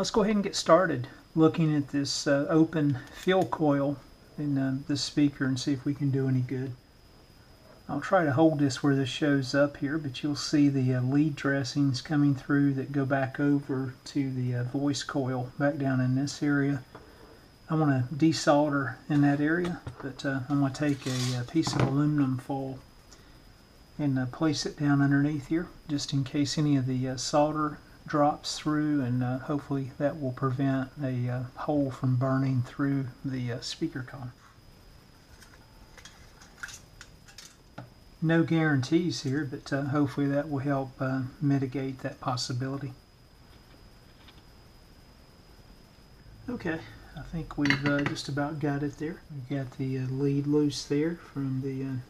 Let's go ahead and get started looking at this open field coil in this speaker and see if we can do any good. I'll try to hold this where this shows up here, but you'll see the lead dressings coming through that go back over to the voice coil back down in this area. I want to desolder in that area, but I'm going to take a piece of aluminum foil and place it down underneath here just in case any of the solder drops through, and hopefully that will prevent a hole from burning through the speaker column. No guarantees here, but hopefully that will help mitigate that possibility. Okay, I think we've just about got it there. We've got the lead loose there from the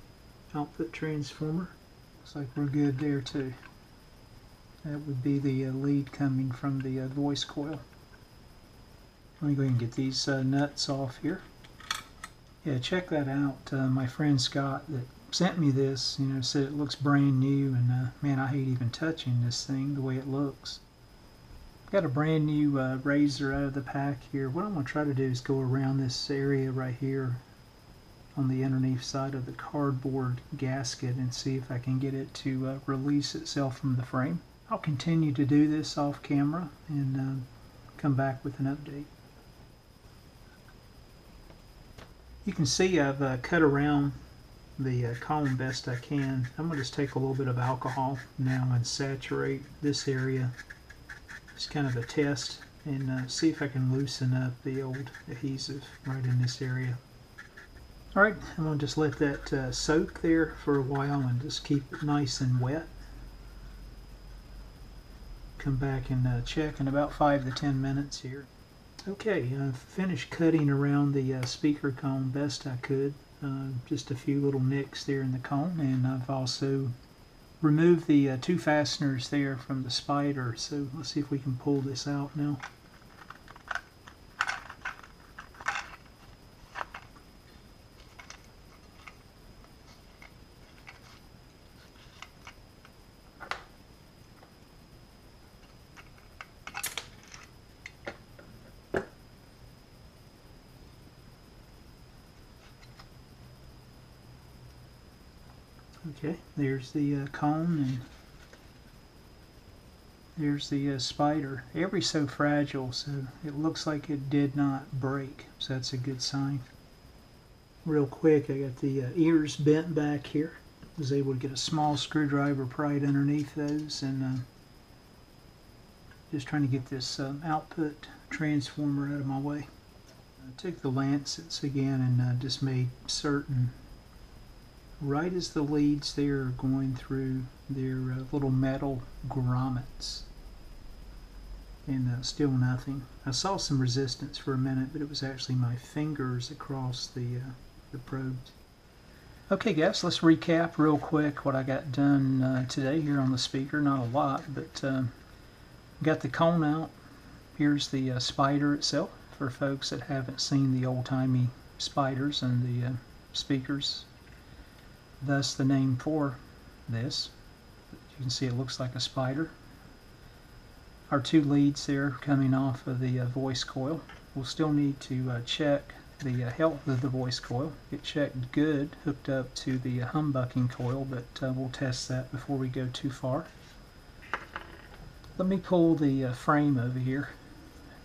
output transformer. Looks like we're good there too. That would be the lead coming from the voice coil. Let me go ahead and get these nuts off here. Yeah, check that out. My friend Scott that sent me this, you know, said it looks brand new, and man, I hate even touching this thing the way it looks. Got a brand new razor out of the pack here. What I'm going to try to do is go around this area right here on the underneath side of the cardboard gasket and see if I can get it to release itself from the frame. I'll continue to do this off camera and come back with an update. You can see I've cut around the column best I can. I'm going to just take a little bit of alcohol now and saturate this area. It's kind of a test, and see if I can loosen up the old adhesive right in this area. Alright, I'm going to just let that soak there for a while and just keep it nice and wet. Come back and check in about 5 to 10 minutes here. Okay, I've finished cutting around the speaker cone best I could. Just a few little nicks there in the cone, and I've also removed the two fasteners there from the spider, so let's see if we can pull this out now. Okay, there's the cone, and there's the spider. Every so fragile, so it looks like it did not break, so that's a good sign. Real quick, I got the ears bent back here. I was able to get a small screwdriver pried underneath those, and just trying to get this output transformer out of my way. I took the lancets again and just made certain right as the leads there are going through their little metal grommets, and still nothing. I saw some resistance for a minute, but it was actually my fingers across the probes. Okay guys, let's recap real quick what I got done today here on the speaker. Not a lot, but got the cone out. Here's the spider itself for folks that haven't seen the old-timey spiders and the speakers. Thus the name for this. You can see it looks like a spider. Our two leads there coming off of the voice coil. We'll still need to check the health of the voice coil. It checked good hooked up to the humbucking coil, but we'll test that before we go too far. Let me pull the frame over here.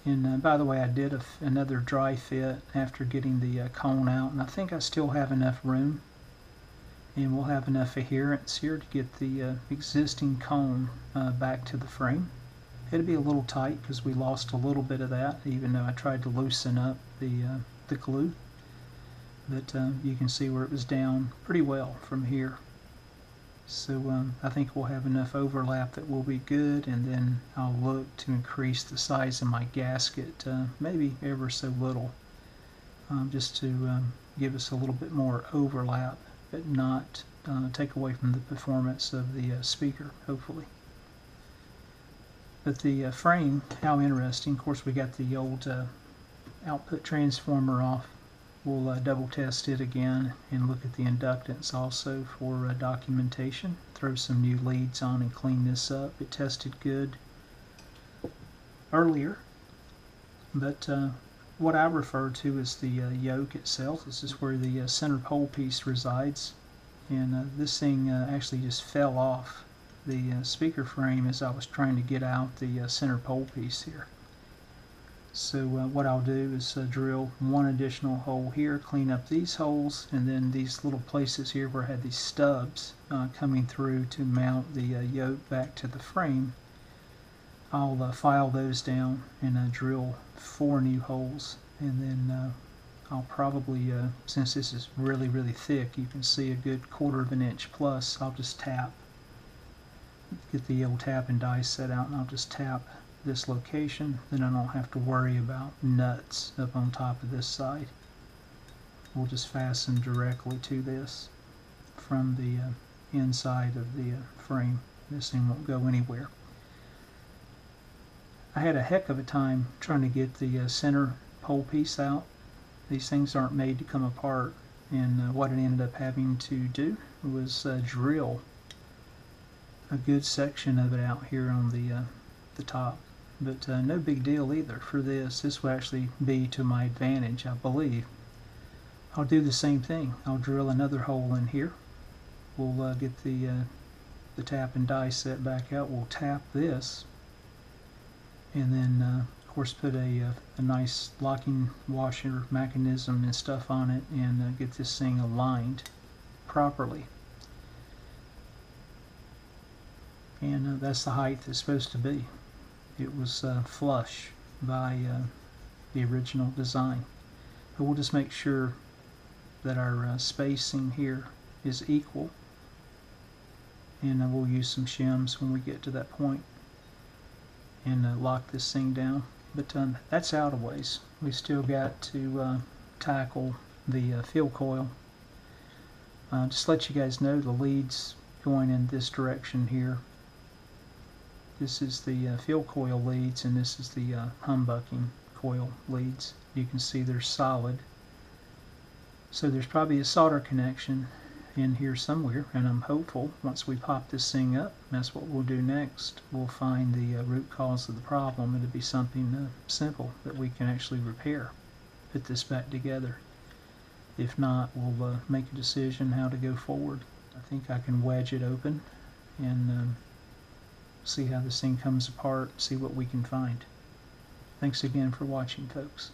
And by the way, I did another dry fit after getting the cone out, and I think I still have enough room. And we'll have enough adherence here to get the existing cone back to the frame. It'll be a little tight because we lost a little bit of that, even though I tried to loosen up the glue. But you can see where it was down pretty well from here. So I think we'll have enough overlap that will be good, and then I'll look to increase the size of my gasket, maybe ever so little, just to give us a little bit more overlap, but not take away from the performance of the speaker, hopefully. But the frame, how interesting. Of course, we got the old output transformer off. We'll double test it again and look at the inductance also for documentation. Throw some new leads on and clean this up. It tested good earlier, But what I refer to as the yoke itself. This is where the center pole piece resides. And this thing actually just fell off the speaker frame as I was trying to get out the center pole piece here. So what I'll do is drill one additional hole here, clean up these holes, and then these little places here where I had these stubs coming through to mount the yoke back to the frame. I'll file those down and drill 4 new holes, and then I'll probably, since this is really, really thick, you can see a good 1/4 of an inch plus, I'll just tap, get the old tap and die set out, and I'll just tap this location. Then I don't have to worry about nuts up on top of this side. We'll just fasten directly to this from the inside of the frame. This thing won't go anywhere. I had a heck of a time trying to get the center pole piece out. These things aren't made to come apart, and what I ended up having to do was drill a good section of it out here on the top. But no big deal either for this. This will actually be to my advantage, I believe. I'll do the same thing. I'll drill another hole in here. We'll get the tap and die set back out. We'll tap this, and then of course put a nice locking washer mechanism and stuff on it, and get this thing aligned properly. And that's the height it's supposed to be. It was flush by the original design. But we'll just make sure that our spacing here is equal, and we'll use some shims when we get to that point and lock this thing down. But that's out a ways. We still got to tackle the field coil. Just to let you guys know, the lead's going in this direction here. This is the field coil leads, and this is the humbucking coil leads. You can see they're solid. So there's probably a solder connection in here somewhere, and I'm hopeful once we pop this thing up, that's what we'll do next. We'll find the root cause of the problem. It'll be something simple that we can actually repair, put this back together. If not, we'll make a decision how to go forward. I think I can wedge it open and see how this thing comes apart, see what we can find. Thanks again for watching, folks.